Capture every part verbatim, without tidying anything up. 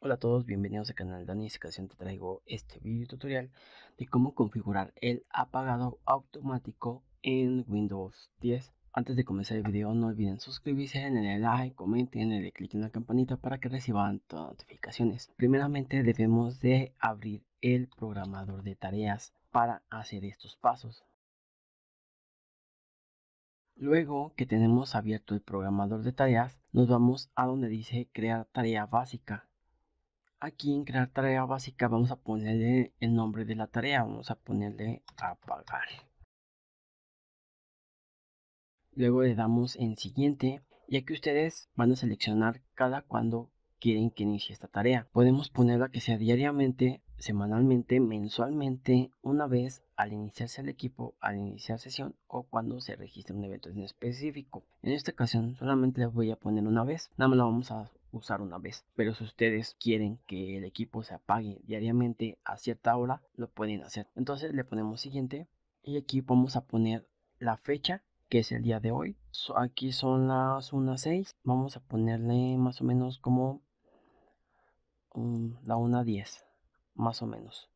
Hola a todos, bienvenidos al canal Dani. En esta ocasión te traigo este video tutorial de cómo configurar el apagado automático en Windows diez. Antes de comenzar el video no olviden suscribirse, denle like, comenten, denle click en la campanita para que reciban todas las notificaciones. Primeramente debemos de abrir el programador de tareas para hacer estos pasos. Luego que tenemos abierto el programador de tareas, nos vamos a donde dice crear tarea básica. Aquí en crear tarea básica vamos a ponerle el nombre de la tarea, vamos a ponerle apagar. Luego le damos en siguiente y aquí ustedes van a seleccionar cada cuando quieren que inicie esta tarea. Podemos ponerla que sea diariamente, semanalmente, mensualmente, una vez al iniciarse el equipo, al iniciar sesión o cuando se registre un evento en específico. En esta ocasión solamente les voy a poner una vez, nada más la vamos a usar una vez, pero si ustedes quieren que el equipo se apague diariamente a cierta hora, lo pueden hacer. Entonces le ponemos siguiente y aquí vamos a poner la fecha, que es el día de hoy. Aquí son las una seis, vamos a ponerle más o menos como um, la una diez, más o menos.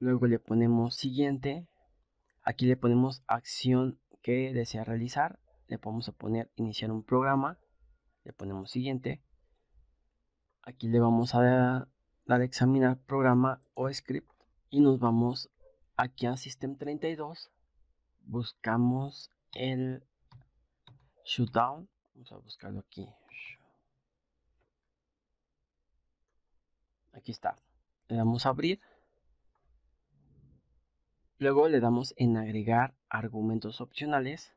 Luego le ponemos siguiente, aquí le ponemos acción que desea realizar, le vamos a poner iniciar un programa, le ponemos siguiente. Aquí le vamos a dar, dar examinar programa o script y nos vamos aquí a System treinta y dos, buscamos el shutdown, vamos a buscarlo aquí, aquí está, le damos a abrir, luego le damos en agregar argumentos opcionales,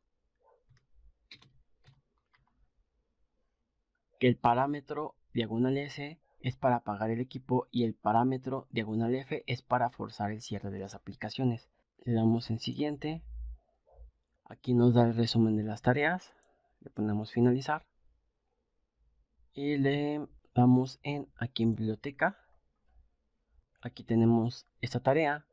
que el parámetro diagonal S es para apagar el equipo y el parámetro diagonal F es para forzar el cierre de las aplicaciones. Le damos en siguiente. Aquí nos da el resumen de las tareas. Le ponemos finalizar. Y le damos en aquí en biblioteca. Aquí tenemos esta tarea.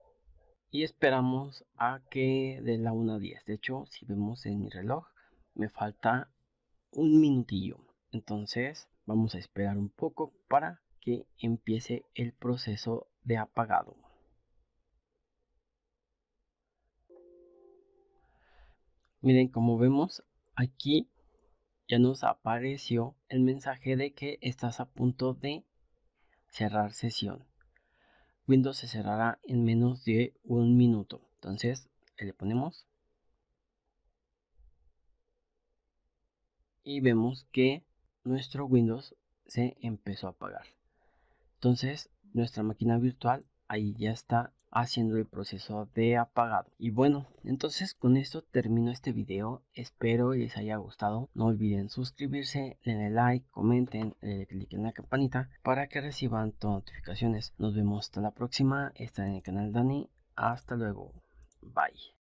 Y esperamos a que de la una a diez. De hecho, si vemos en mi reloj, me falta un minutillo. Entonces vamos a esperar un poco para que empiece el proceso de apagado. Miren, como vemos aquí ya nos apareció el mensaje de que estás a punto de cerrar sesión. Windows se cerrará en menos de un minuto. Entonces le ponemos y vemos que nuestro Windows se empezó a apagar. Entonces nuestra máquina virtual ahí ya está haciendo el proceso de apagado. Y bueno, entonces con esto termino este video. Espero les haya gustado. No olviden suscribirse, denle like, comenten, denle click en la campanita para que reciban todas las notificaciones. Nos vemos hasta la próxima. Está en el canal Dani. Hasta luego. Bye.